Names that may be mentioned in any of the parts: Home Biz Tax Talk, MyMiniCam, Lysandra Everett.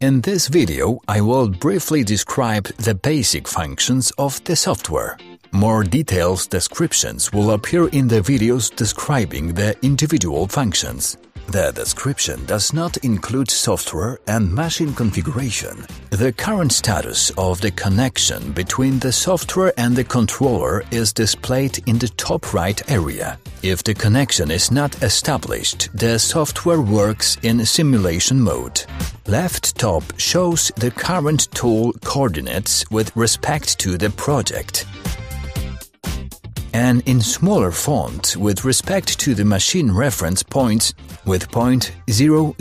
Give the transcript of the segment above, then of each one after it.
In this video, I will briefly describe the basic functions of the software. More detailed descriptions will appear in the videos describing the individual functions. The description does not include software and machine configuration. The current status of the connection between the software and the controller is displayed in the top right area. If the connection is not established, the software works in simulation mode. Left top shows the current tool coordinates with respect to the project, and in smaller font with respect to the machine reference points, with point 00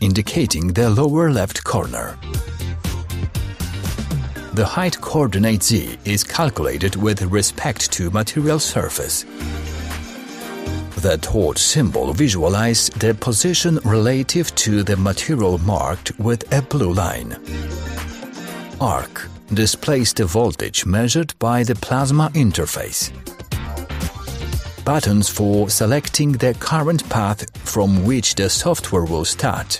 indicating the lower left corner. The height coordinate Z is calculated with respect to material surface. The torch symbol visualizes the position relative to the material marked with a blue line. Arc displays the voltage measured by the plasma interface. Buttons for selecting the current path from which the software will start,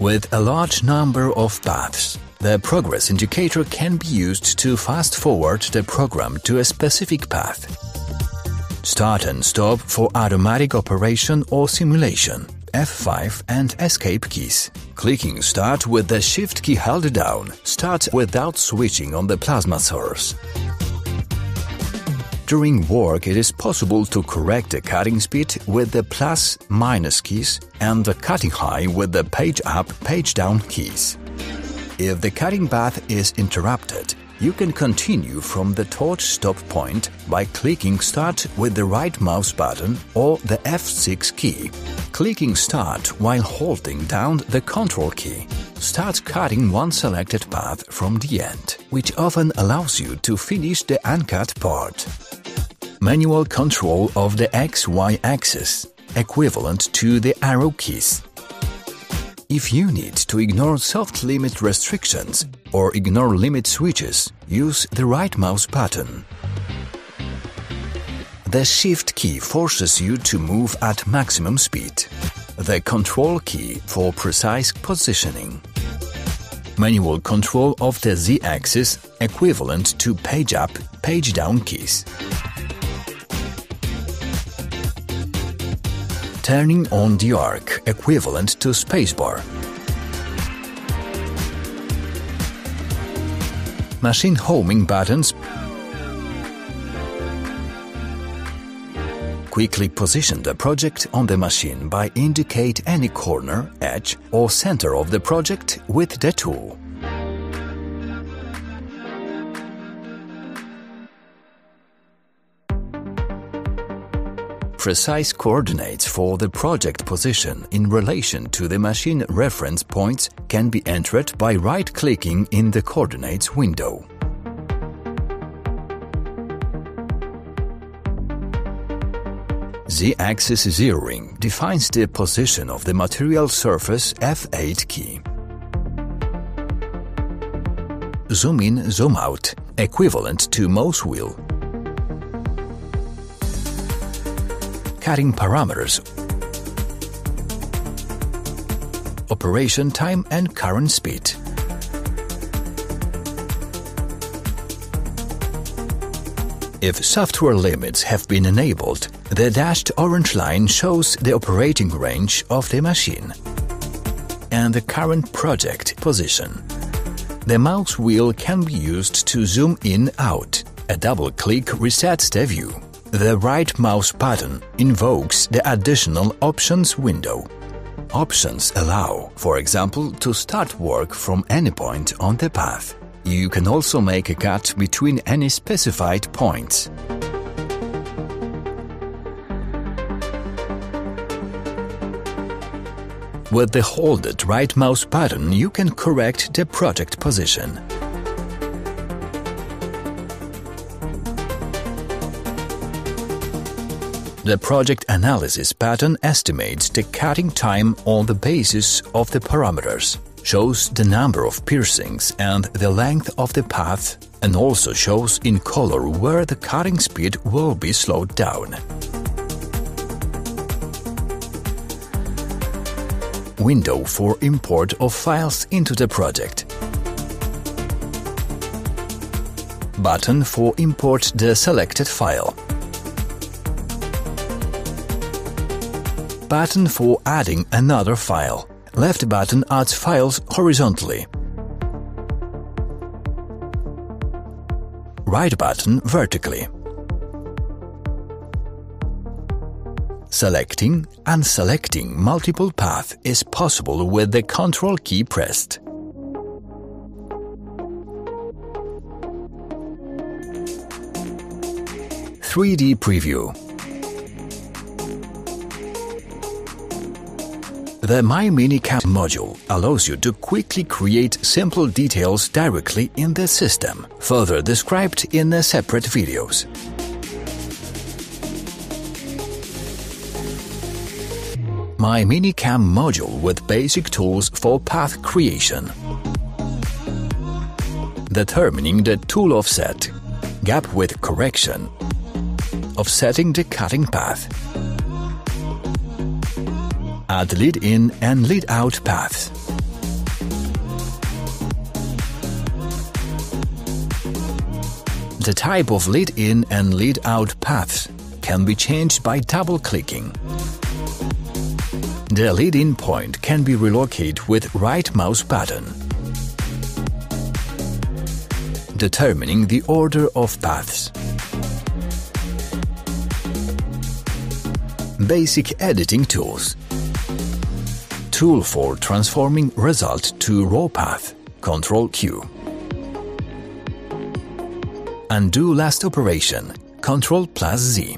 with a large number of paths. The progress indicator can be used to fast-forward the program to a specific path. Start and stop for automatic operation or simulation. F5 and escape keys. Clicking start with the shift key held down starts without switching on the plasma source. During work, it is possible to correct the cutting speed with the plus-minus keys and the cutting high with the page-up, page-down keys. If the cutting path is interrupted, you can continue from the torch stop point by clicking Start with the right mouse button or the F6 key. Clicking Start while holding down the Control key. Start cutting one selected path from the end, which often allows you to finish the uncut part. Manual control of the XY axis, equivalent to the arrow keys. If you need to ignore soft limit restrictions or ignore limit switches, use the right mouse button. The Shift key forces you to move at maximum speed. The Control key for precise positioning. Manual control of the Z-axis, equivalent to page-up, page-down keys. Turning on the arc, equivalent to spacebar. Machine homing buttons. Quickly position the project on the machine by indicate any corner, edge or center of the project with the tool. Precise coordinates for the project position in relation to the machine reference points can be entered by right-clicking in the coordinates window. Z-axis zeroing defines the position of the material surface F8 key. Zoom in, zoom out, equivalent to mouse wheel. Cutting parameters. Operation time and current speed. If software limits have been enabled, the dashed orange line shows the operating range of the machine and the current project position. The mouse wheel can be used to zoom in out. A double click resets the view. The right mouse button invokes the additional options window. Options allow, for example, to start work from any point on the path. You can also make a cut between any specified points. With the holded right mouse button, you can correct the project position. The project analysis button estimates the cutting time on the basis of the parameters, shows the number of piercings and the length of the path, and also shows in color where the cutting speed will be slowed down. window for import of files into the project, button for import the selected file, button for adding another file. Left button adds files horizontally. Right button vertically. Selecting and unselecting multiple paths is possible with the Ctrl key pressed. (3D preview). The MyMiniCam module allows you to quickly create simple details directly in the system, further described in the separate videos. MyMiniCam module with basic tools for path creation, determining the tool offset, gap width correction, offsetting the cutting path, add lead-in and lead-out paths. The type of lead-in and lead-out paths can be changed by double-clicking. The lead-in point can be relocated with right mouse button, determining the order of paths. Basic editing tools. Tool for transforming result to raw path, Ctrl Q. Undo last operation, Ctrl+Z.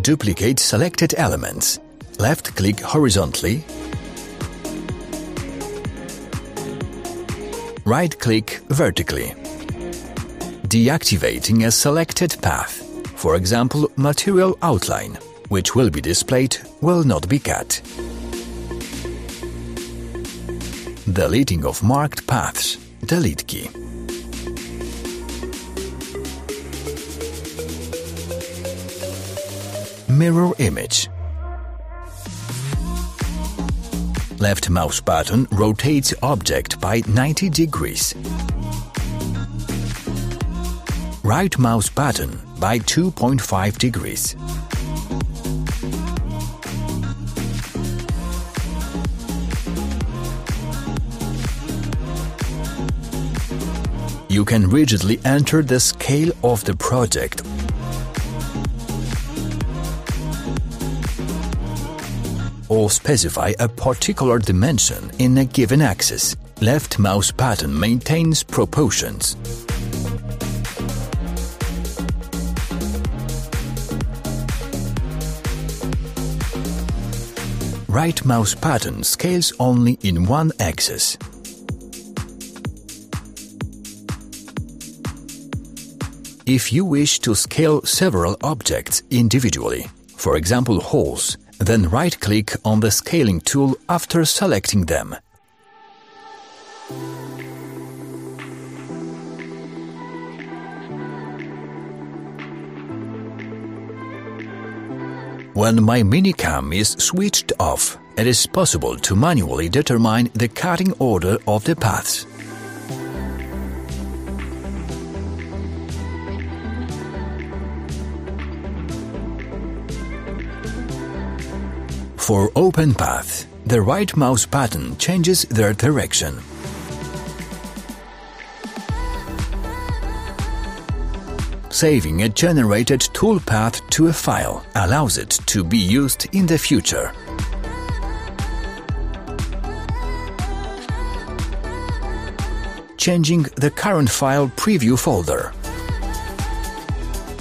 Duplicate selected elements, left click horizontally, right click vertically. Deactivating a selected path, for example material outline, which will be displayed, will not be cut. Deleting of marked paths, delete key. Mirror image. Left mouse button rotates object by 90 degrees. Right mouse button by 2.5 degrees. You can rigidly enter the scale of the project or specify a particular dimension in a given axis. Left mouse button maintains proportions. Right mouse button scales only in one axis. If you wish to scale several objects individually, for example holes, then right-click on the scaling tool after selecting them. When MyMiniCam is switched off, it is possible to manually determine the cutting order of the paths. For open path, the right mouse button changes their direction. Saving a generated toolpath to a file allows it to be used in the future. Changing the current file preview folder.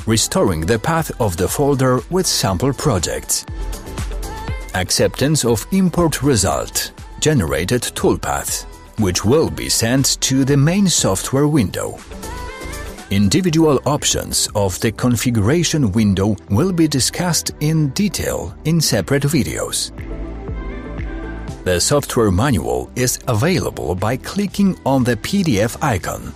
Restoring the path of the folder with sample projects. Acceptance of import result, generated toolpath, which will be sent to the main software window. Individual options of the configuration window will be discussed in detail in separate videos. The software manual is available by clicking on the PDF icon.